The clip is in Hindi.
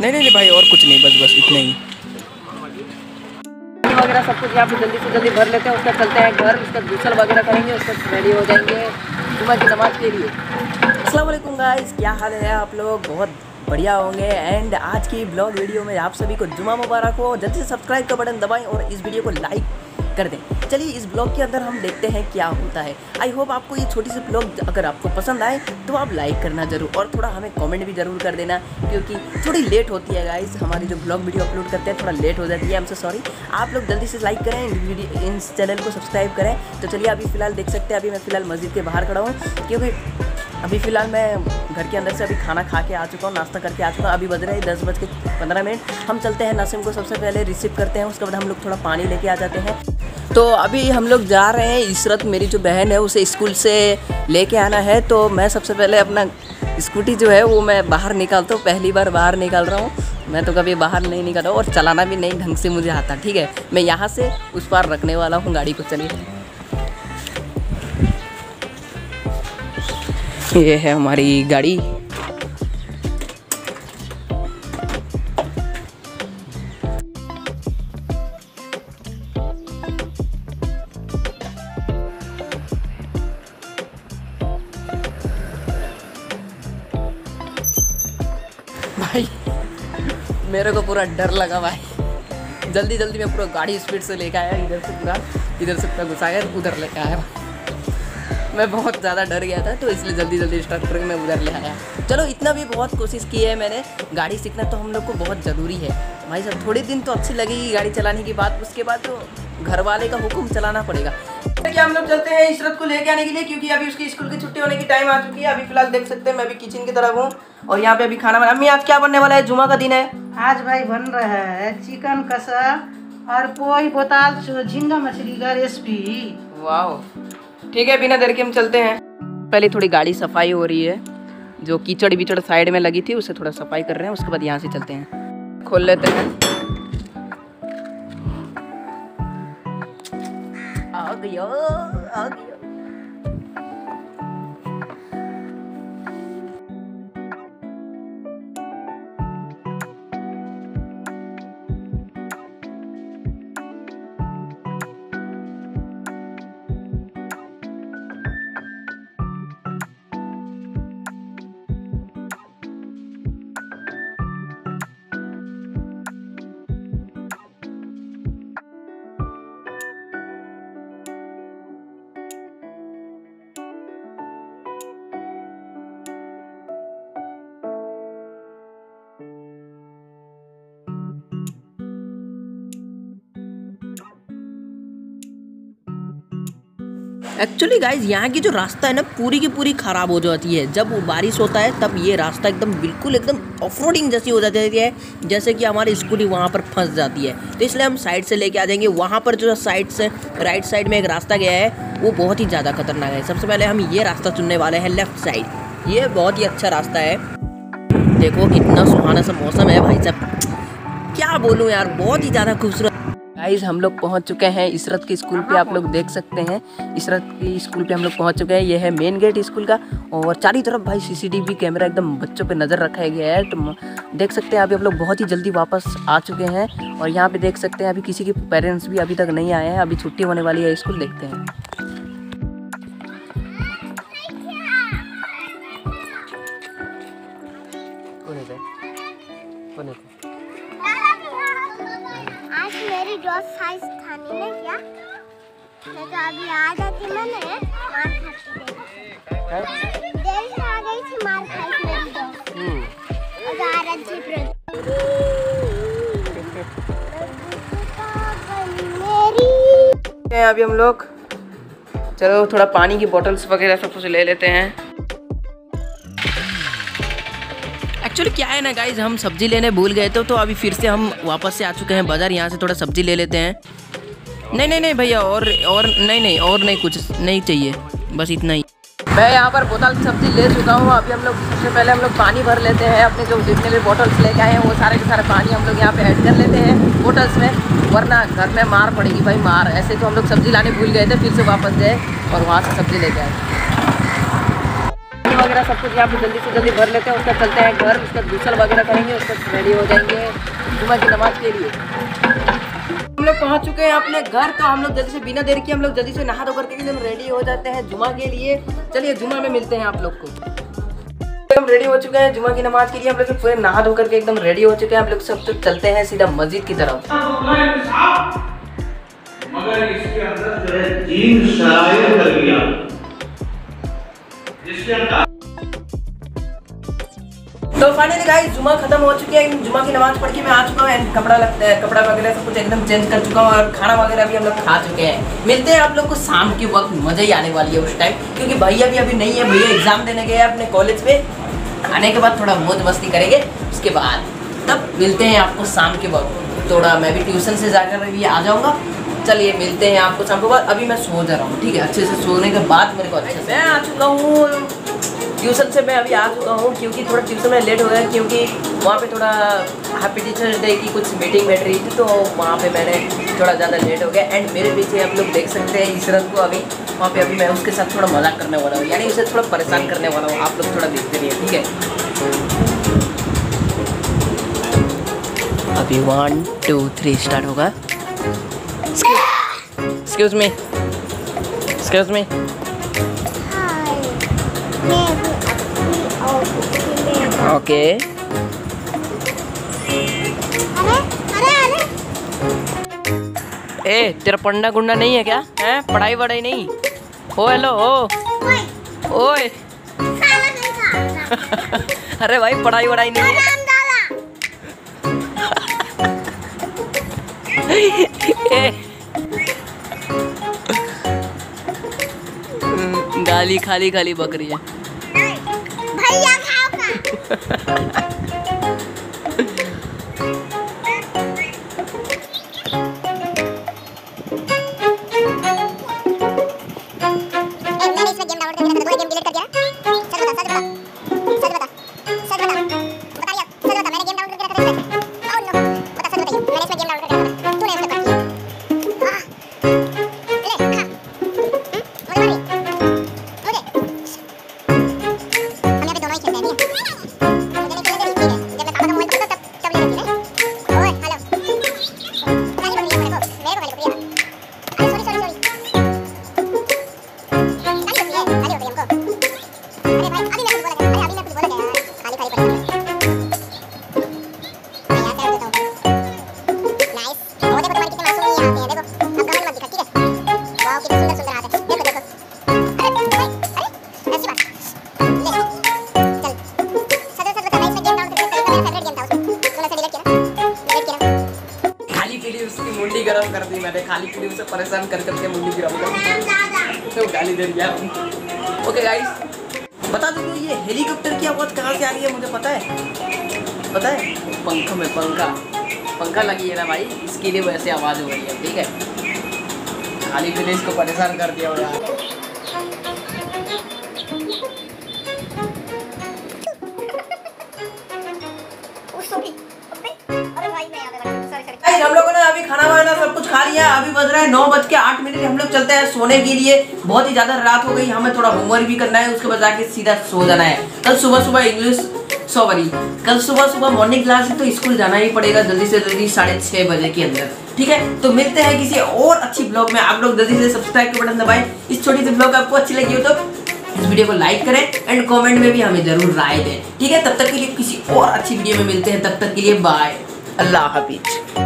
नहीं नहीं भाई और कुछ नहीं, बस बस इतना ही वगैरह सब कुछ यहाँ पे जल्दी से जल्दी भर लेते हैं, उसका चलते हैं घर, उसका गुसल वगैरह करेंगे, उसका रेडी हो जाएंगे जुम्मे की नमाज के लिए। अस्सलाम वालेकुम गाइस, क्या हाल है आप लोग? बहुत बढ़िया होंगे। एंड आज की ब्लॉग वीडियो में आप सभी को जुम्मा मुबारक हो। जल्दी से सब्सक्राइब का बटन दबाएँ और इस वीडियो को लाइक कर दें। चलिए इस ब्लॉग के अंदर हम देखते हैं क्या होता है। आई होप आपको ये छोटी सी ब्लॉग अगर आपको पसंद आए तो आप लाइक करना ज़रूर और थोड़ा हमें कमेंट भी ज़रूर कर देना, क्योंकि थोड़ी लेट होती है गाइस, हमारी जो ब्लॉग वीडियो अपलोड करते हैं थोड़ा लेट हो जाती है, आई एम सो सॉरी। आप लोग जल्दी से लाइक करें, इन चैनल को सब्सक्राइब करें। तो चलिए अभी फ़िलहाल देख सकते हैं, अभी मैं फ़िलहाल मस्जिद के बाहर खड़ा हूँ, क्योंकि अभी फ़िलहाल मैं घर के अंदर से अभी खाना खा के आ चुका हूँ, नाश्ता करके आ चुका हूँ। अभी बज रहे 10:15। हम चलते हैं नासिम को सबसे पहले रिसीव करते हैं, उसके बाद हम लोग थोड़ा पानी लेके आ जाते हैं। तो अभी हम लोग जा रहे हैं, इसरत मेरी जो बहन है उसे स्कूल से लेके आना है, तो मैं सबसे पहले अपना स्कूटी जो है वो मैं बाहर निकालता हूँ। पहली बार बाहर निकाल रहा हूँ, मैं तो कभी बाहर नहीं निकाला और चलाना भी नहीं ढंग से मुझे आता। ठीक है, मैं यहाँ से उस पार रखने वाला हूँ गाड़ी को। चलिए, ये है हमारी गाड़ी। मेरे को पूरा डर लगा भाई, जल्दी जल्दी मैं पूरा गाड़ी स्पीड से लेके आया, इधर से पूरा घुसा गया उधर लेके आया। मैं बहुत ज़्यादा डर गया था तो इसलिए जल्दी जल्दी स्टार्ट करके मैं उधर ले आया। चलो, इतना भी बहुत कोशिश की है मैंने। गाड़ी सीखना तो हम लोग को बहुत ज़रूरी है भाई साहब। थोड़े दिन तो अच्छी लगेगी गाड़ी चलाने की बात, उसके बाद तो घर वाले का हुक्म चलाना पड़ेगा। कि हम लोग चलते हैं इसरत को लेके आने के लिए, क्योंकि अभी उसकी स्कूल की छुट्टी होने की टाइम आ चुकी है। अभी फिलहाल देख सकते हैं मैं अभी किचन की तरफ हूँ और यहाँ पे अभी खाना बना। अम्मी, आज क्या बनने वाला है? जुमा का दिन है आज भाई, बन रहा है चिकन कसा और कोई बोताल झींगा मछली का रेसिपी। वाओ, ठीक है, बिना देर के हम चलते हैं। पहले थोड़ी गाड़ी सफाई हो रही है, जो कीचड़ बीचड़ साइड में लगी थी उसे थोड़ा सफाई कर रहे हैं, उसके बाद यहाँ से चलते हैं। खोल लेते हैं। आ गया। एक्चुअली गाइज, यहाँ की जो रास्ता है ना पूरी की पूरी ख़राब हो जाती है। जब बारिश होता है तब ये रास्ता एकदम बिल्कुल एकदम ऑफ रोडिंग जैसी हो जाती है, जैसे कि हमारी स्कूटी वहाँ पर फंस जाती है। तो इसलिए हम साइड से लेके आ जाएंगे। वहाँ पर जो साइड से राइट साइड में एक रास्ता गया है वो बहुत ही ज़्यादा खतरनाक है। सबसे पहले हम ये रास्ता चुनने वाले हैं, लेफ्ट साइड। ये बहुत ही अच्छा रास्ता है। देखो कितना सुहाना सा मौसम है भाई साहब, क्या बोलूँ यार, बहुत ही ज़्यादा खूबसूरत। गाइस, हम लोग पहुँच चुके हैं इसरत के स्कूल पे। आप लोग देख सकते हैं इसरत के स्कूल पे हम लोग पहुँच चुके हैं। यह है मेन गेट स्कूल का और चारों तरफ भाई सीसीटीवी कैमरा एकदम बच्चों पे नज़र रखा गया है। तो देख सकते हैं अभी हम लोग बहुत ही जल्दी वापस आ चुके हैं और यहाँ पे देख सकते हैं अभी किसी के पेरेंट्स भी अभी तक नहीं आए हैं। अभी छुट्टी होने वाली है स्कूल, देखते हैं। मेरी दोस्त साइज खानी ने क्या मैं तो अभी आ जाती, मैंने मार खाती देर से आ गई थी, मार खाई थी मेरी दोस्त। अगर अच्छी प्रोग्राम हैं अभी हम लोग। चलो थोड़ा पानी की बॉटल्स वगैरह सब कुछ ले लेते हैं। एक्चुअली क्या है ना गाइज, हम सब्जी लेने भूल गए थे तो अभी फिर से हम वापस से आ चुके हैं बाज़ार। यहाँ से थोड़ा सब्जी ले लेते हैं। नहीं भैया और नहीं कुछ नहीं चाहिए, बस इतना ही। मैं यहाँ पर बोतल की सब्ज़ी ले चुका हूँ। अभी हम लोग सबसे पहले हम लोग पानी भर लेते हैं। अपने जो जितने भी बॉटल्स लेके आए हैं वो सारे के सारे पानी हम लोग यहाँ पर ऐड कर लेते हैं बोटल्स में, वरना घर में मार पड़ेगी भाई, मार। ऐसे तो हम लोग सब्ज़ी लाने भूल गए थे, फिर से वापस गए और वहाँ से सब्ज़ी लेके आए। वगैरह सब कुछ यहाँ पर जल्दी से जल्दी भर लेते हैं, उसका चलते हैं घर, उसका गुसल वगैरह करेंगे, उसका रेडी हो जाएंगे जुम्मे की नमाज के लिए। हम लोग पहुँच चुके हैं अपने घर, तो हम लोग जल्दी से बिना देर के हम लोग जल्दी से नहा धोकर के एकदम रेडी हो जाते हैं जुम्मा के लिए। चलिए जुम्मा में मिलते हैं आप लोग को। हम रेडी हो चुके हैं जुम्मा की नमाज के लिए, हम लोग पूरे नहा धोकर के एकदम रेडी हो चुके हैं हम लोग सब। तो चलते हैं सीधा मस्जिद की तरफ। मगर इसके अंदर जो है तीन शरायत कर लिया, जिसके अंदर तो फाइनली गाइस जुम्मा खत्म हो चुकी है। जुम्मा की नमाज पढ़ के मैं आ चुका हूँ, कपड़ा लगता है, कपड़ा वगैरह सब कुछ एकदम चेंज कर चुका हूँ और खाना वगैरह भी हम लोग खा चुके हैं। मिलते हैं आप लोग को शाम के वक्त, मजा ही आने वाली है उस टाइम, क्योंकि भैया भी अभी नहीं है, भैया एग्जाम देने गए अपने कॉलेज में। आने के बाद थोड़ा मौज मस्ती करेंगे, उसके बाद तब मिलते हैं आपको शाम के वक्त। थोड़ा मैं भी ट्यूशन से जाकर भी आ जाऊँगा। चलिए मिलते हैं आपको शाम के बाद। अभी मैं सो जा रहा हूँ, ठीक है, अच्छे से सोने के बाद मेरे को अच्छे से। मैं आ चुका हूँ ट्यूशन से, मैं अभी आ चुका हूँ क्योंकि थोड़ा ट्यूशन में लेट हो गया, क्योंकि वहाँ पे थोड़ा हैप्पी टीचर्स डे की कुछ मीटिंग बैठ रही थी, तो वहाँ पे मैंने थोड़ा ज़्यादा लेट हो गया। एंड मेरे पीछे आप लोग देख सकते हैं इशरत को, अभी वहाँ पे अभी मैं उसके साथ थोड़ा मजाक करने वाला हूँ, यानी उसे थोड़ा परेशान करने वाला हूँ। आप लोग थोड़ा देखते रहिए, ठीक है। अभी 1 2 3 स्टार्ट होगा। Excuse me, excuse me, okay. ए तेरा पंडा गुंडा नहीं है क्या? हैं पढ़ाई वढ़ाई नहीं? ओ हेलो, ओ अरे भाई पढ़ाई वढ़ाई नहीं है। गाली खाली खाली बकरी है भैया, खाओ। उसे परेशान कर करके मुंडी गिराऊंगा, तो गाली दे दिया। ओके गाइस बता दो तो ये हेलीकॉप्टर की आवाज़ कहाँ से आ रही है? मुझे पता है, पता है, पंखों में पंखा लगी है ना भाई, इसके लिए वैसे आवाज़ हो रही है, ठीक है। खाली के लिए इसको परेशान कर दिया यार। हम लोगों ने अभी खाना वाना सब कुछ खा लिया, अभी बज रहा है 9:08। हम लोग चलते हैं सोने के लिए, बहुत ही ज़्यादा रात हो गई, हमें थोड़ा होमवर्क भी करना है, उसके बाद जाके सीधा सो जाना है। कल सुबह सुबह इंग्लिश सॉरी कल सुबह सुबह मॉर्निंग क्लास है, तो स्कूल जाना ही पड़ेगा जल्दी से जल्दी 6:30 बजे के अंदर, ठीक है। तो मिलते हैं किसी और अच्छी ब्लॉग में। आप लोग जल्दी से सब्सक्राइब के बटन दबाएं। इस छोटी सी ब्लॉग आपको अच्छी लगी हो तो इस वीडियो को लाइक करें एंड कमेंट में भी हमें जरूर राय दें, ठीक है। तब तक के लिए किसी और अच्छी वीडियो में मिलते हैं, तब तक के लिए बाय, अल्लाह हाफिज।